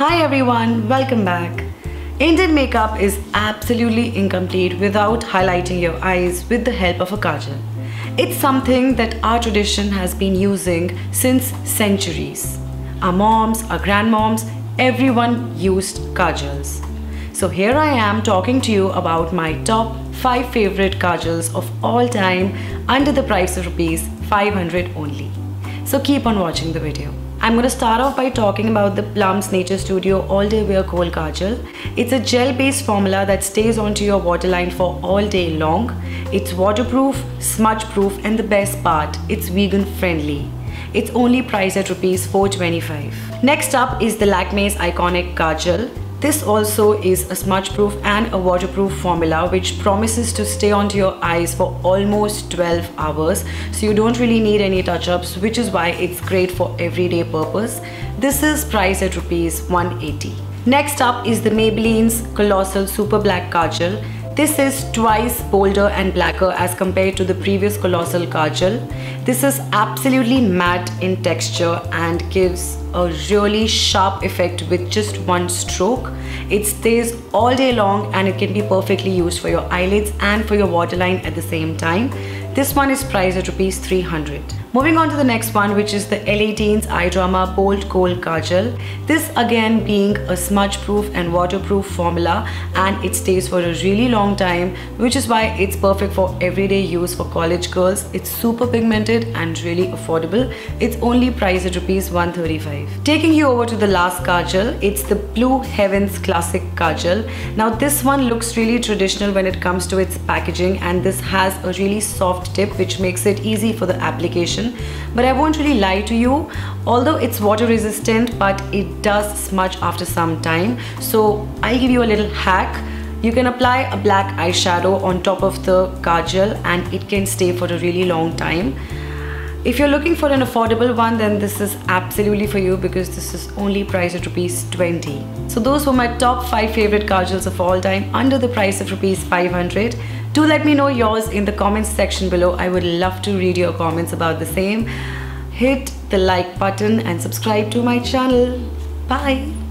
Hi everyone, welcome back. Indian makeup is absolutely incomplete without highlighting your eyes with the help of a kajal. It's something that our tradition has been using since centuries. Our moms, our grandmoms, everyone used kajals. So here I am talking to you about my top 5 favorite kajals of all time under the price of rupees 500 only. So keep on watching the video. I'm going to start off by talking about the Plum Nature Studio All Day Wear Kohl Kajal. It's a gel-based formula that stays onto your waterline for all day long. It's waterproof, smudge-proof, and the best part, it's vegan-friendly. It's only priced at rupees 425. Next up is the Lakme's Eyeconic Kajal. This also is a smudge-proof and a waterproof formula which promises to stay onto your eyes for almost 12 hours, so you don't really need any touch-ups, which is why it's great for everyday purpose. This is priced at rupees 180. Next up is the Maybelline's Colossal Super Black Kajal. This is twice bolder and blacker as compared to the previous Colossal Kajal. This is absolutely matte in texture and gives a really sharp effect with just one stroke. It stays all day long and it can be perfectly used for your eyelids and for your waterline at the same time. This one is priced at rupees 300. Moving on to the next one, which is the L18 Eye Drama Bold Kohl Kajal. This again being a smudge-proof and waterproof formula, and it stays for a really long time, which is why it's perfect for everyday use for college girls. It's super pigmented and really affordable. It's only priced at rupees 135. Taking you over to the last kajal, it's the Blue Heavens Classic Kajal. Now this one looks really traditional when it comes to its packaging, and this has a really soft tip which makes it easy for the application. But I won't really lie to you, although it's water resistant, but it does smudge after some time. So I'll give you a little hack. You can apply a black eyeshadow on top of the kajal and it can stay for a really long time. If you're looking for an affordable one, then this is absolutely for you because this is only priced at rupees 20. So those were my top 5 favorite kajals of all time under the price of rupees 500. Do let me know yours in the comments section below. I would love to read your comments about the same. Hit the like button and subscribe to my channel. Bye.